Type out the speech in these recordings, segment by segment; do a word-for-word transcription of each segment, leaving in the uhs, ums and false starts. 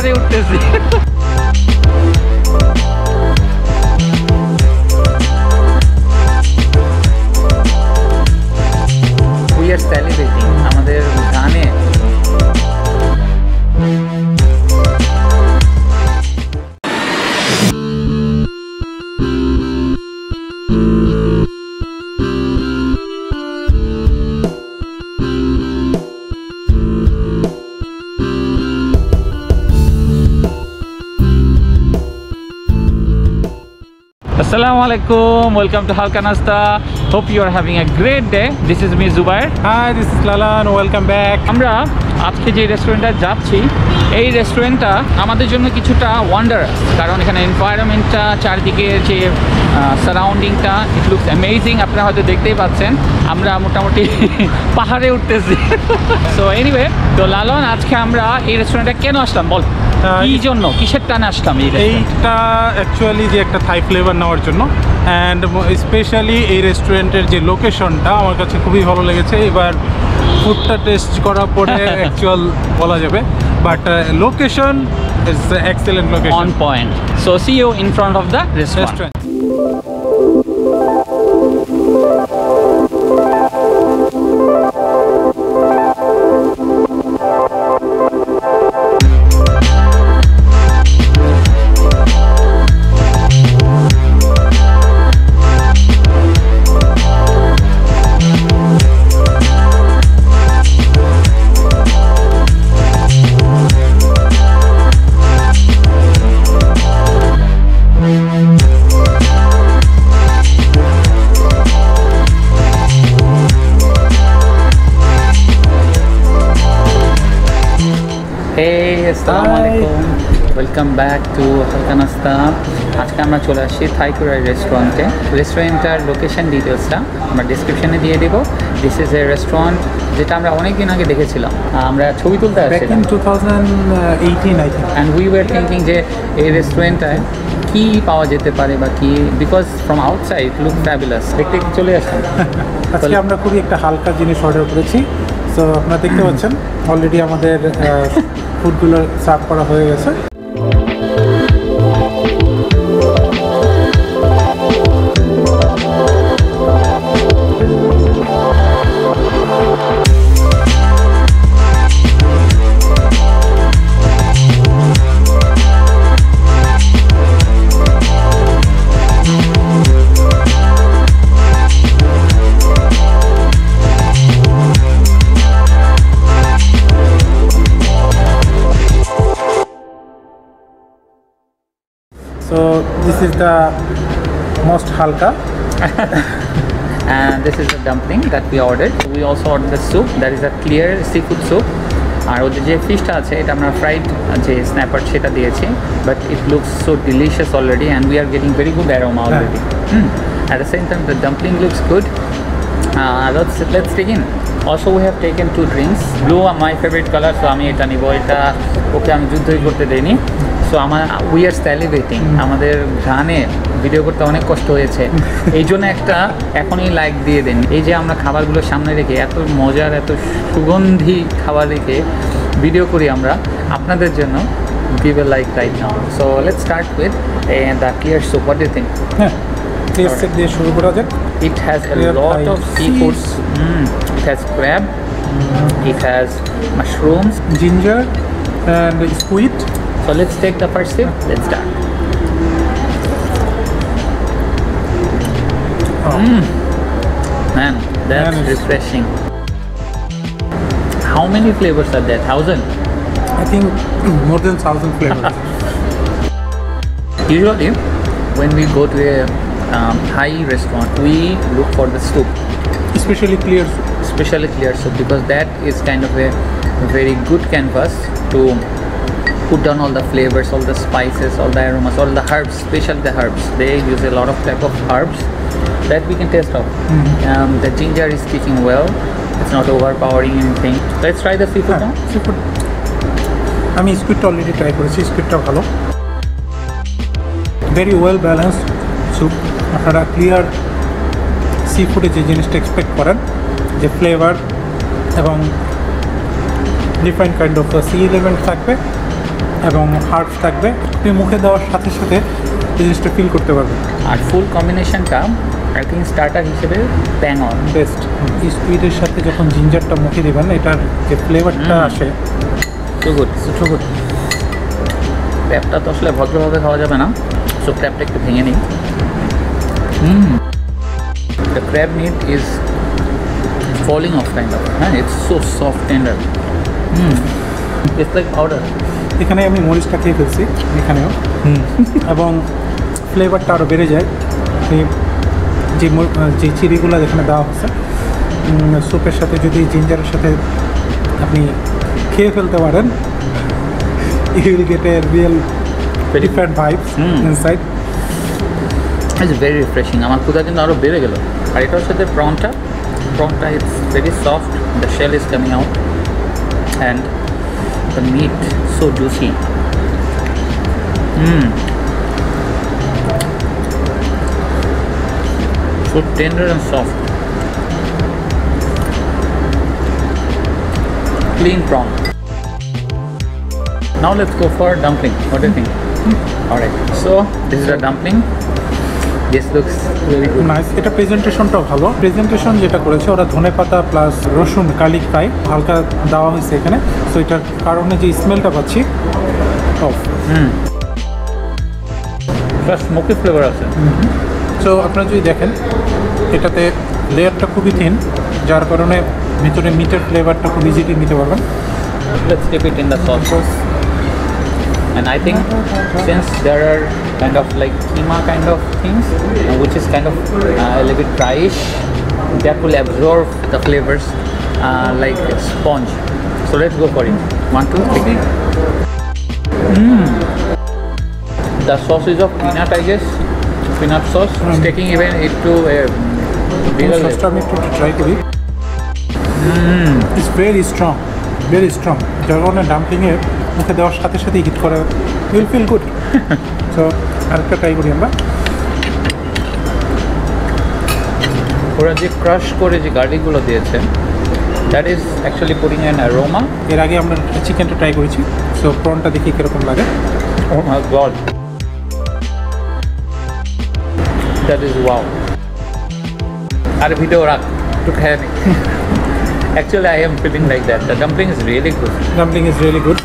পাহাড়ে উঠতেছি। আমাদের গানে Assalamu alaikum, welcome to Halkanasta. Hope you are having a great day. This is me, Zubair. Hi, this is Lalan. Welcome back. Amra ajke je restaurant ta jacchi, ei restaurant ta amader jonno kichuta wondrous, karon ekhane environment ta charidike je surrounding ta it looks amazing. Apnara hoyto dekhtei pacchen amra motamoti pahare uttechi. So anyway, to Lalan ajke amra ei restaurant ta keno ashlam bol, ki jonno kisher tane ashlam ei restaurant ta? Actually je ekta Thai flavor nawar jonno, and especially ei restaurant যে লোকেশনটা আমার কাছে খুবই ভালো লেগেছে। এবার ফুডটা test করার পরে অ্যাকচুয়াল বলা যাবে, but location is excellent, location on point. So see you in front of the restaurant. আসসালামু আলাইকুম, ওয়েলকাম ব্যাক টু হালকানাস্তা। আজকে আমরা চলে আসছি থাই ক্রুয়া রেস্টুরেন্টে। রেস্টুরেন্টটার লোকেশন ডিটেলসটা আমরা ডিসক্রিপশনে দিয়ে দেব। দিস ইজ এ রেস্টুরেন্ট যেটা আমরা অনেক দিন আগে দেখেছিলাম, আমরা ছবি তুলতে আসছিলাম two thousand eighteen, I think. And we were thinking যে এই রেস্টুরেন্টটায় কী পাওয়া যেতে পারে বা কী, because from outside look fabulous. দেখতে চলে আসলাম। আজকে আমরা খুবই একটা হালকা জিনিস অর্ডার করেছি। সো আপনারা দেখতে পাচ্ছেন অলরেডি আমাদের ফুডগুলো সার্ভ করা হয়ে গেছে। So this is the most halka and this is the dumpling that we ordered. We also ordered the soup, that is a clear seafood soup. আর ওদের যে ফিশটা আছে এটা আমরা ফ্রাইড যে স্ন্যাপার সেটা দিয়েছি, but it looks so delicious already and we are getting very good aroma already. At the same time the dumpling looks good. let's let's dig in. Also we have taken two drinks. Blue are my favorite color, so আমি এটা নিব। এটা ওকে আমি যুদ্ধই করতে দেইনি। So আমার we are স্যালিভেটিং, আমাদের ঘ্রাণে ভিডিও করতে অনেক কষ্ট হয়েছে, এই জন্য একটা এখনই লাইক দিয়ে দেন। এই যে আমরা খাবারগুলো সামনে রেখে এত মজার এত সুগন্ধি খাবার রেখে ভিডিও করি আমরা আপনাদের জন্য। give a like right now. So let's start with uh, the clear soup. What do you think? Taste দিয়ে শুরু করা যাক। It has a lot of seafoods. mm. It has crab, it has mushrooms, ginger and squid. So let's take the first sip. Let's start. Oh. Mm. Man, that's Man refreshing. How many flavors are there? Thousand? I think more than thousand flavors. Usually, when we go to a um, Thai restaurant, we look for the soup, especially clear soup. Especially clear soup, because that is kind of a very good canvas to put down all the flavors, all the spices, all the aromas, all the herbs, especially the herbs. They use a lot of type of herbs that we can taste out. Mm-hmm. Um, the ginger is kicking well. It's not overpowering anything. Let's try the seafood now. Seafood. I mean, squid already tried. See, squid ta bhalo. Very well balanced soup. After a clear seafood, je jinish ta expect koran, je flavor, ebong different kind of sea element thakbe. এবং herbs থাকবে, তুমি মুখে দেওয়ার সাথে সাথে জিনিসটা feel করতে পারবে। আর ফুল কম্বিনেশনটা আই থিঙ্ক স্টার্টার হিসেবে ব্যাং অন বেস্ট। স্কুইডের সাথে যখন জিঞ্জারটা মুখে দেবেন এটার যে ফ্লেভারটা আসে সো গুড সো গুড। ক্র্যাবটা তো আসলে ভদ্রভাবে খাওয়া যাবে না, সো ক্র্যাবটা একটু ভেঙে নিই। Hmm the crab meat is falling off kind of, and it's so soft tender. Mm. It's like powder. এখানে আমি মরিচটা খেয়ে ফেলছি এখানেও, এবং ফ্লেভারটা আরও বেড়ে যায় যে যে চিড়িগুলো এখানে দেওয়া হচ্ছে স্যুপের সাথে। যদি জিঞ্জারের সাথে আপনি খেয়ে ফেলতে পারেন you will get a real different vibes mm. inside. It's very refreshing. আমার ক্ষুধা কিন্তু আরও বেড়ে গেল। আর এটার সাথে প্রনটা Pronta, it's very soft, the shell is coming out and the meat so juicy. Mm. So tender and soft. Clean prawn. Now let's go for a dumpling. What do you think? Mm. Alright, so this is a dumpling. This looks really good. Nice. এটা প্রেজেন্টেশনটা ভালো। Presentation যেটা করেছে ওরা ধনেপাতা plus রসুন কালি fry হালকা দেওয়া হয়েছে এখানে, সো এটার কারণে যে স্মেলটা পাচ্ছি top hmm plus smoky flavour আছে। সো আপনারা যদি দেখেন এটাতে লেয়ারটা খুবই থিন, যার কারণে ভিতরে মিটের ফ্লেভারটা খুব ইজিলি নিতে পারবেন। Let's dip it in the sauce. And I think since there are kind of like keema kind of things uh, which is kind of uh, a little bit dryish, that will absorb the flavors uh, like a sponge. So let's go for it. One, two, three. Mm. The sauce is of peanut, I guess. Peanut sauce. Mm. It's taking even it to a bigger level. First time I tried it. Mm. It's very strong. Very strong. They're on a dumpling here. মুখে দেওয়ার সাথে সাথে hit করা will feel good. So আরেকটা try করি আমরা। ওরা যে ক্রাশ করে যে গার্লিকগুলো দিয়েছে that is actually putting an aroma. এর আগে আমরা চিকেনটা ট্রাই করেছি, সো প্রনটা দেখি কীরকম লাগে। Oh my god that is wow. আর ভিডিও রাখ একটু খেয়ে নি। Actually I am feeling like that. The dumpling is really good. Dumpling is really good.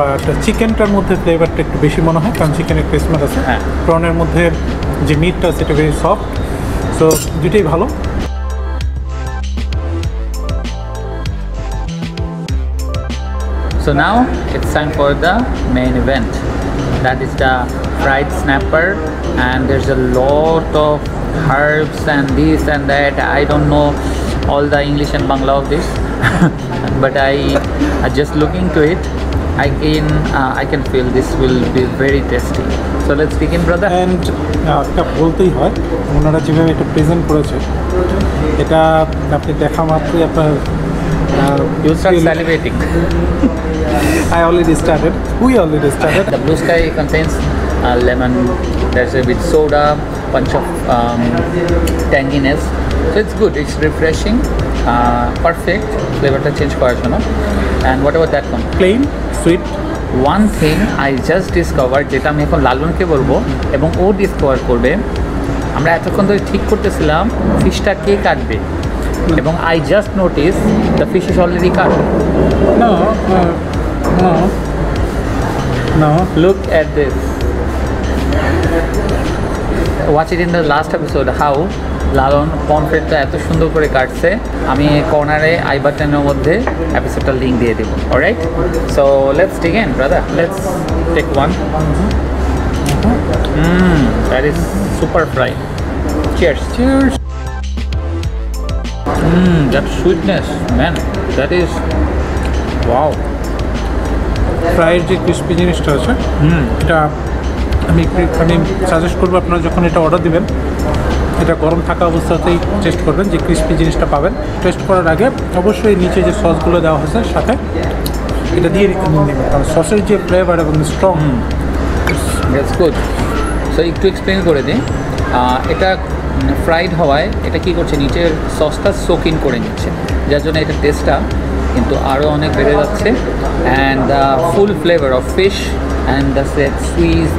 But চিকেনটার মধ্যে ফ্লেভারটা একটু বেশি মনে হয়, কারণ চিকেনের ক্রিসমাস আছে। হ্যাঁ, প্রনের মধ্যে যে মিটটা সেটা ভেরি সফট, সো দুটোই ভালো। So now it's time for the main event, that is the fried snapper and there is a lot of herbs and this and that. I don't know all the English and Bangla of this but I uh, just looking to it I can uh, I can feel this will be very tasty. So let's begin, brother. And একটা বলতেই হয় ওনারা যেভাবে এটা present করেছে, এটা আপনি দেখা মাত্রই আপনার you start salivating. I already started. We already started. The blue sky contains uh, lemon. There's a bit soda, punch of um, tanginess. So it's good, it's refreshing, uh, perfect flavor to change for you know. And what about that one? Plain, sweet. One thing I just discovered, যেটা আমি এখন লালনকে বলবো এবং ও discover করবে। আমরা এতক্ষণ ধরে ঠিক করতেছিলাম ফিশটা কে কাটবে, এবং I just notice the fish is already cut. No no no look at this, watch it in the last episode how Lalan পমফ্রেটটা এত সুন্দর করে কাটছে। আমি কর্নারে আই বাটনের মধ্যে এপিসোডটার লিঙ্ক দিয়ে দেবো। Alright, so let's take in brother, let's take one. Hmm that is super fry. Cheers cheers. Hmm that sweetness man, that is wow. ফ্রাইয়ের যে ক্রিসপি জিনিসটা আছে হুম এটা আমি আমি সাজেস্ট করবো আপনারা যখন এটা অর্ডার দেবেন এটা গরম থাকা অবস্থাতেই টেস্ট করবেন, যে ক্রিসপি জিনিসটা পাবেন। টেস্ট করার আগে অবশ্যই নিচে যে সসগুলো দেওয়া হয়েছে সাথে এটা দিয়ে নেবেন, কারণ সসের যে ফ্লেভার এবং স্ট্রং। That's good. সো একটু এক্সপ্লেন করে দিই, এটা ফ্রাইড হওয়ায় এটা কী করছে নিচের সসটা সোক ইন করে নিচ্ছে, যার জন্য এটা টেস্টটা কিন্তু আরো অনেক বেড়ে যাচ্ছে and the full flavor of fish and the sweet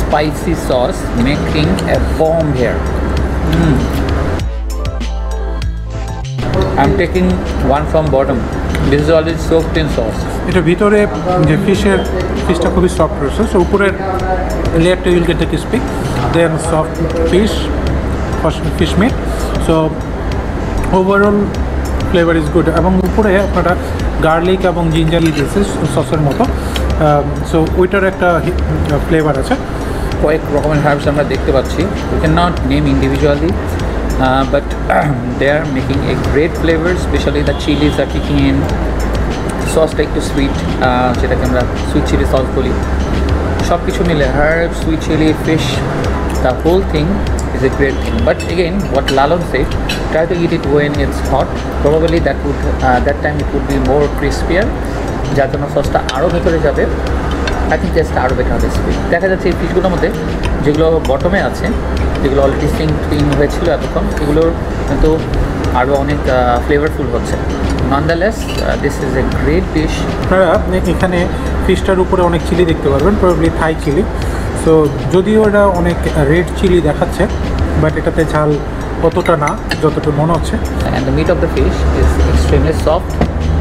spicy sauce making a bomb here. Mm. I'm taking one from bottom. This is already soaked in sauce. It is ভিতরে যে ফিশের ফিশটা খুবই সফট রয়েছে সো উপরের লেয়ারটা you will get the crispy then soft fish fish meat so overall flavor is good এবং উপরে আপনারা garlic এবং জিঞ্জার দিয়েছে সসের মতো সো ওইটার একটা ফ্লেভার আছে কয়েক রকমের হার্বস আমরা দেখতে পাচ্ছি we cannot name individually uh, but they are making a great flavor especially the chilies are kicking in sauce like to sweet যেটাকে আমরা সুইট চিলি সস বলি সব কিছু মিলে herb sweet chilli fish the whole thing is a great thing but again what Lalon said try to eat it when it's hot probably that would uh, that time it would be more crispier jatono sauce ta aro bhitore jabe I think just aro better recipe dekha jacche ei fish gulo modhe jegulo bottom e ache jegulo already sink in hoyechilo etokhon egulor kintu aro onek flavorful hocche nonetheless uh, this is a great dish tara apni ekhane fish tar upore onek chili dekhte parben probably Thai chili so যদিও এটা অনেক red chilli দেখাচ্ছে but এটাতে ঝাল কতটা না যতটুকু মনে হচ্ছে and the meat of the fish is extremely soft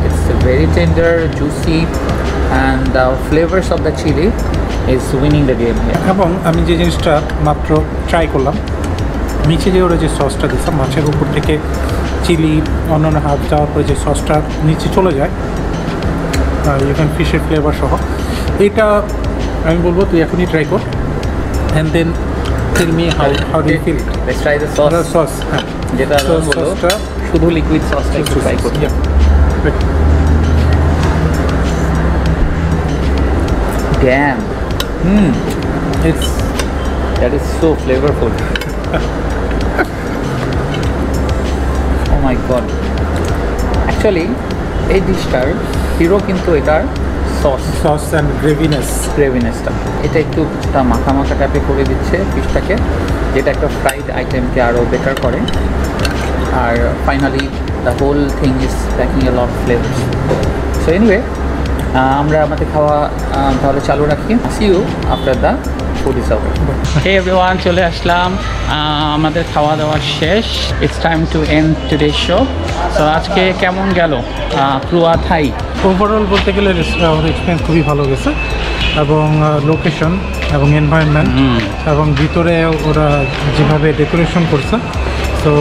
it's very tender juicy and the flavors of the chili is winning the game here এবং আমি যে জিনিসটা মাত্র ট্রাই করলাম নিচে যে ওরা যে সসটা দিচ্ছে মাছের উপর থেকে চিলি অন্যান্য হাফ যাওয়ার পরে যে সসটা নিচে চলে যায় আর এখানে ফিশের ফ্লেভার সহ এটা আমি বলবো তুই এখনই ট্রাই কর and then tell me how how do you feel it let's try the sauce the sauce যেটা আমি বলবো শুধু লিকুইড সসটা একটু ট্রাই কর damn hmm it's that is so flavorful oh my god actually এই ডিশটার হিরো কিন্তু এটার sauce sauce and graviness graviness টা এটা একটু টা মাখা মাখা টাইপে করে দিচ্ছে ফিশটাকে যেটা একটা ফ্রাইড আইটেমকে আরো বেটার করে আর finally the whole thing is packing a lot flavours so anyway আমরা আমাদের খাওয়া তাহলে চালু রাখি see you after the food is over hey everyone চলে আসলাম আমাদের খাওয়া দাওয়া শেষ it's time to end today show so আজকে কেমন গেল ক্রুয়া থাই ওভারঅল বলতে গেলে রেস্টুরেন্ট এক্সপিরিয়েন্স খুবই ভালো গেছে এবং লোকেশন এবং এনভায়রনমেন্ট এবং ভিতরে ওরা যেভাবে ডেকোরেশন করছে তো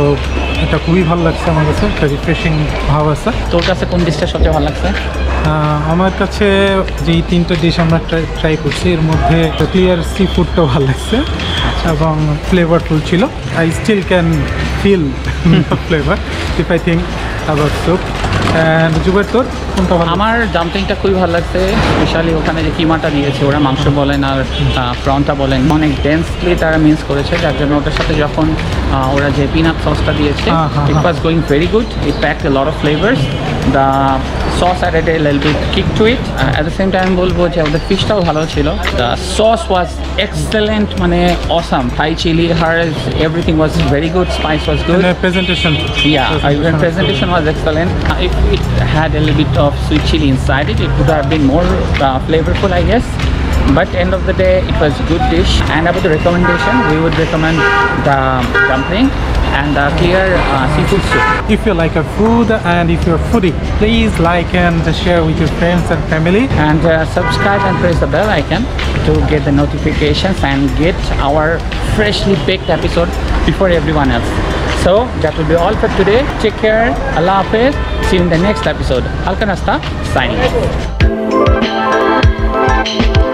এটা খুবই ভালো লাগছে আমার কাছে একটা রিফ্রেশিং ভাব আছে তোর কাছে কোন ডিশটা সবচেয়ে ভালো লাগছে আমার কাছে যেই তিনটে ডিশ আমরা ট্রাই করছি এর মধ্যে ক্লিয়ার সি ফুডটাও ভালো লাগছে এবং ফ্লেভারফুল ছিল I still can feel the flavour if I think about soup and Zuber তোর কোনটা ভালো আমার ডাম্পলিংটা খুবই ভালো লাগছে স্পেশালি ওখানে যে কিমাটা নিয়েছে ওরা মাংস বলেন আর প্রনটা বলেন অনেক ডেন্সলি তারা মিন্স করেছে যার জন্য ওটার সাথে যখন ওরা যে পিনাট সসটা দিয়েছে it was going very good it packed a lot of flavours the sauce added a little bit kick to it uh, at the same time bolbo je the fish tao bhalo chilo the sauce was excellent mane awesome Thai chili herbs everything was very good spice was good and the presentation yeah the presentation, presentation was excellent uh, if it had a little bit of sweet chili inside it it could have been more uh, flavorful I guess but end of the day it was a good dish and about the recommendation we would recommend the dumpling and the clear uh, seafood soup. If you like a food and if you're a foodie, please like and share with your friends and family and uh, subscribe and press the bell icon to get the notifications and get our freshly baked episode before everyone else. So that will be all for today. Take care. Allah Hafiz. See you in the next episode. Halkanasta signing off.